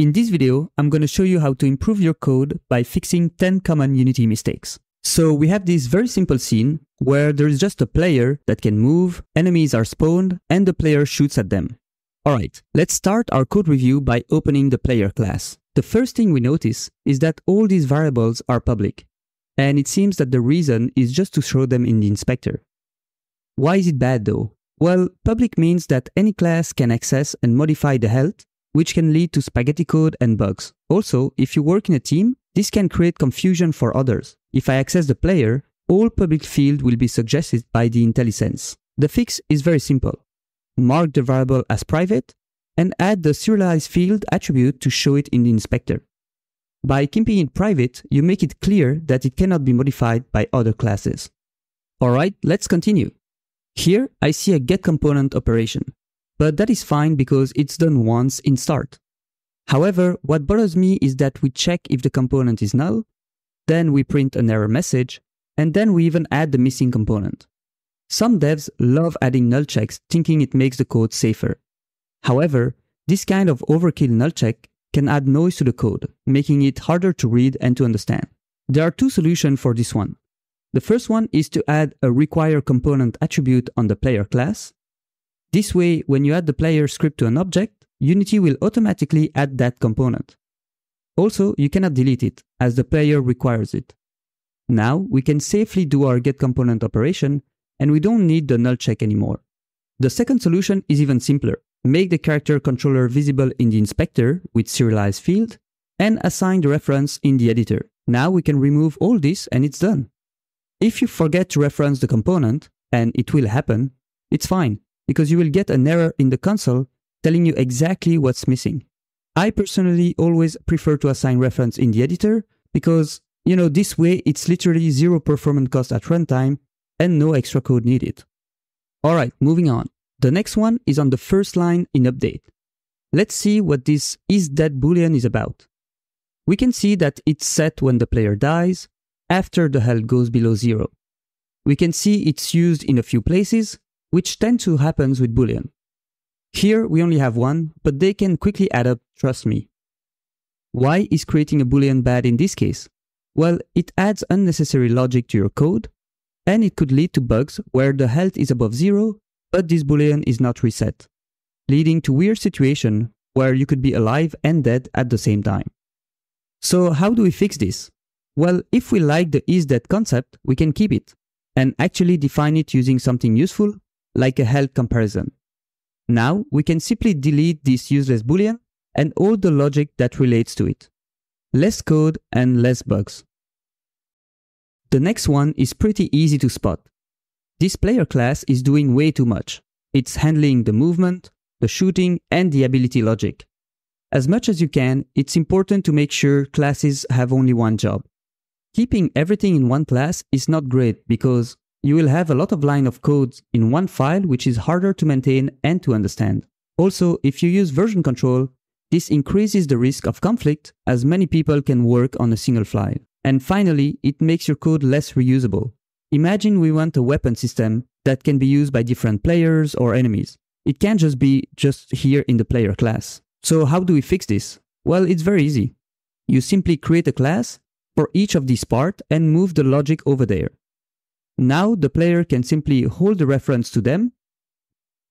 In this video, I'm going to show you how to improve your code by fixing 10 common Unity mistakes. So we have this very simple scene where there is just a player that can move, enemies are spawned, and the player shoots at them. Alright, let's start our code review by opening the player class. The first thing we notice is that all these variables are public, and it seems that the reason is just to show them in the inspector. Why is it bad though? Well, public means that any class can access and modify the health, which can lead to spaghetti code and bugs. Also, if you work in a team, this can create confusion for others. If I access the player, all public fields will be suggested by the IntelliSense. The fix is very simple. Mark the variable as private and add the serialized field attribute to show it in the inspector. By keeping it private, you make it clear that it cannot be modified by other classes. Alright, let's continue. Here, I see a GetComponent operation. But that is fine because it's done once in start. However, what bothers me is that we check if the component is null, then we print an error message, and then we even add the missing component. Some devs love adding null checks thinking it makes the code safer. However, this kind of overkill null check can add noise to the code, making it harder to read and to understand. There are two solutions for this one. The first one is to add a RequireComponent attribute on the player class. This way, when you add the player script to an object, Unity will automatically add that component. Also, you cannot delete it, as the player requires it. Now, we can safely do our GetComponent operation, and we don't need the null check anymore. The second solution is even simpler. Make the character controller visible in the inspector with serialized field, and assign the reference in the editor. Now we can remove all this and it's done. If you forget to reference the component, and it will happen, it's fine, because you will get an error in the console telling you exactly what's missing. I personally always prefer to assign reference in the editor because, this way it's literally zero performance cost at runtime and no extra code needed. Alright, moving on. The next one is on the first line in update. Let's see what this isDead boolean is about. We can see that it's set when the player dies, after the health goes below zero. We can see it's used in a few places, which tends to happen with Boolean. Here we only have one, but they can quickly add up, trust me. Why is creating a Boolean bad in this case? Well, it adds unnecessary logic to your code, and it could lead to bugs where the health is above zero, but this Boolean is not reset, leading to weird situation where you could be alive and dead at the same time. So how do we fix this? Well, if we like the isDead concept, we can keep it, and actually define it using something useful, like a health comparison. Now, we can simply delete this useless boolean and all the logic that relates to it. Less code and less bugs. The next one is pretty easy to spot. This player class is doing way too much. It's handling the movement, the shooting, and the ability logic. As much as you can, it's important to make sure classes have only one job. Keeping everything in one class is not great because you will have a lot of lines of code in one file, which is harder to maintain and to understand. Also, if you use version control, this increases the risk of conflict as many people can work on a single file. And finally, it makes your code less reusable. Imagine we want a weapon system that can be used by different players or enemies. It can't just be here in the player class. So how do we fix this? Well, it's very easy. You simply create a class for each of these parts and move the logic over there. Now the player can simply hold the reference to them.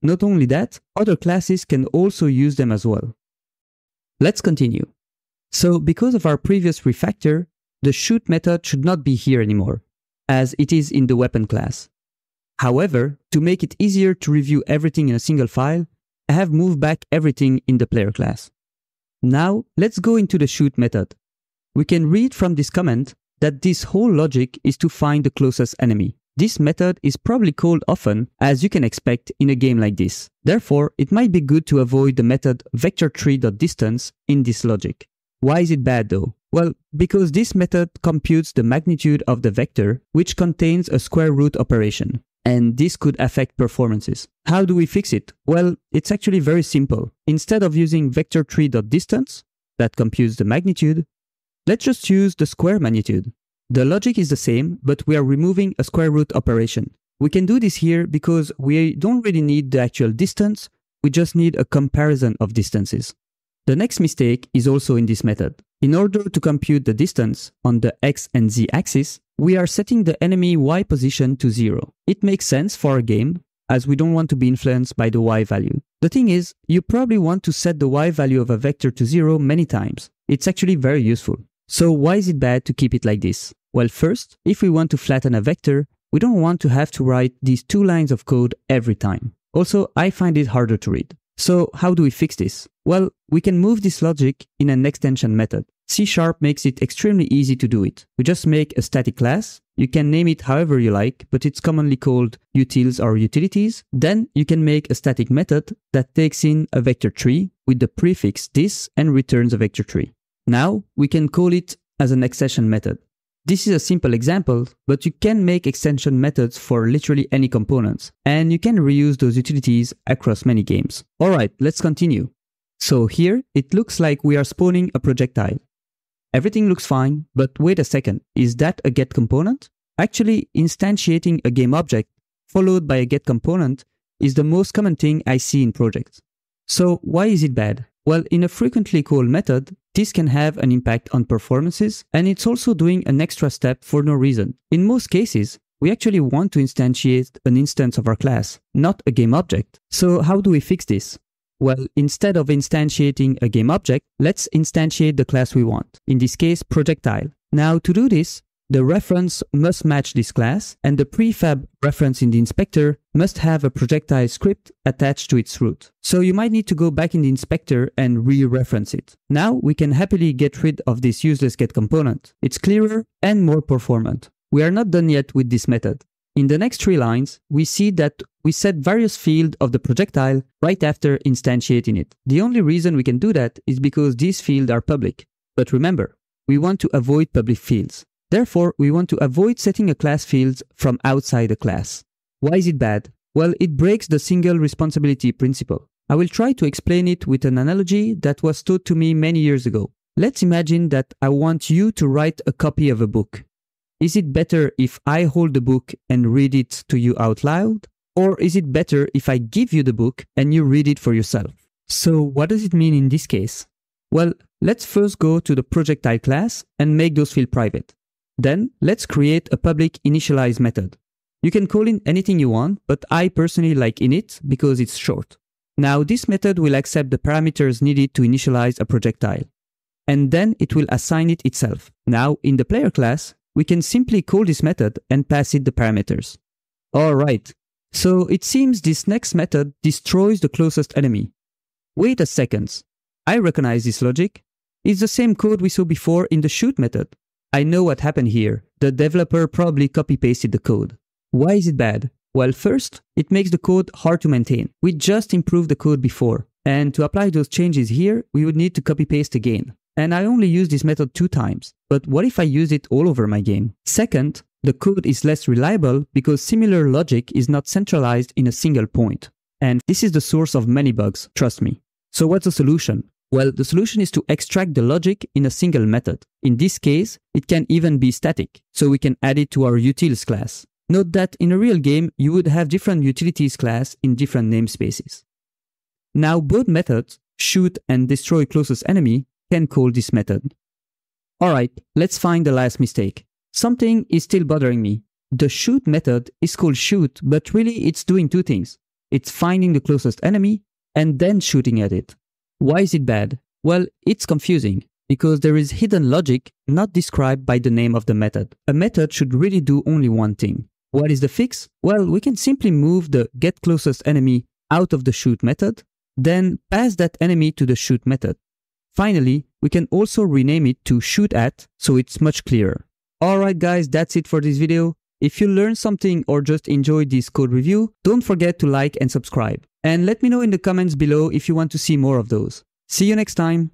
Not only that, other classes can also use them as well. Let's continue. So because of our previous refactor, the shoot method should not be here anymore, as it is in the weapon class. However, to make it easier to review everything in a single file, I have moved back everything in the player class. Now let's go into the shoot method. We can read from this comment that this whole logic is to find the closest enemy. This method is probably called often, as you can expect in a game like this. Therefore, it might be good to avoid the method Vector3.Distance in this logic. Why is it bad though? Well, because this method computes the magnitude of the vector, which contains a square root operation, and this could affect performances. How do we fix it? Well, it's actually very simple. Instead of using Vector3.Distance, that computes the magnitude, let's just use the square magnitude. The logic is the same, but we are removing a square root operation. We can do this here because we don't really need the actual distance, we just need a comparison of distances. The next mistake is also in this method. In order to compute the distance on the X and Z axis, we are setting the enemy Y position to 0. It makes sense for a game, as we don't want to be influenced by the Y value. The thing is, you probably want to set the Y value of a vector to 0 many times. It's actually very useful. So why is it bad to keep it like this? Well, first, if we want to flatten a vector, we don't want to have to write these two lines of code every time. Also, I find it harder to read. So how do we fix this? Well, we can move this logic in an extension method. C# makes it extremely easy to do it. We just make a static class. You can name it however you like, but it's commonly called utils or utilities. Then you can make a static method that takes in a vector tree with the prefix this and returns a vector tree. Now we can call it as an extension method. This is a simple example, but you can make extension methods for literally any components, and you can reuse those utilities across many games. Alright, let's continue. So here, it looks like we are spawning a projectile. Everything looks fine, but wait a second, is that a get component? Actually, instantiating a game object followed by a get component is the most common thing I see in projects. So why is it bad? Well, in a frequently called method, this can have an impact on performances, and it's also doing an extra step for no reason. In most cases, we actually want to instantiate an instance of our class, not a game object. So how do we fix this? Well, instead of instantiating a game object, let's instantiate the class we want, in this case projectile. Now to do this, the reference must match this class, and the prefab reference in the inspector must have a projectile script attached to its root. So you might need to go back in the inspector and re-reference it. Now we can happily get rid of this useless get component. It's clearer and more performant. We are not done yet with this method. In the next three lines, we see that we set various fields of the projectile right after instantiating it. The only reason we can do that is because these fields are public. But remember, we want to avoid public fields. Therefore, we want to avoid setting a class fields from outside a class. Why is it bad? Well, it breaks the single responsibility principle. I will try to explain it with an analogy that was taught to me many years ago. Let's imagine that I want you to write a copy of a book. Is it better if I hold the book and read it to you out loud? Or is it better if I give you the book and you read it for yourself? So what does it mean in this case? Well, let's first go to the projectile class and make those fields private. Then, let's create a public initialize method. You can call it anything you want, but I personally like init because it's short. Now, this method will accept the parameters needed to initialize a projectile. And then it will assign it itself. Now, in the player class, we can simply call this method and pass it the parameters. Alright, so it seems this next method destroys the closest enemy. Wait a second. I recognize this logic. It's the same code we saw before in the shoot method. I know what happened here. The developer probably copy-pasted the code. Why is it bad? Well, first, it makes the code hard to maintain. We just improved the code before, and to apply those changes here, we would need to copy-paste again. And I only used this method 2 times, but what if I used it all over my game? Second, the code is less reliable because similar logic is not centralized in a single point. And this is the source of many bugs, trust me. So what's the solution? Well, the solution is to extract the logic in a single method. In this case, it can even be static, so we can add it to our utils class. Note that in a real game, you would have different utilities class in different namespaces. Now both methods, shoot and destroy closest enemy, can call this method. Alright, let's find the last mistake. Something is still bothering me. The shoot method is called shoot, but really it's doing 2 things. It's finding the closest enemy and then shooting at it. Why is it bad? Well, it's confusing, because there is hidden logic not described by the name of the method. A method should really do only 1 thing. What is the fix? Well, we can simply move the getClosestEnemy out of the shoot method, then pass that enemy to the shoot method. Finally, we can also rename it to shootAt, so it's much clearer. Alright guys, that's it for this video. If you learned something or just enjoyed this code review, don't forget to like and subscribe. And let me know in the comments below if you want to see more of those. See you next time!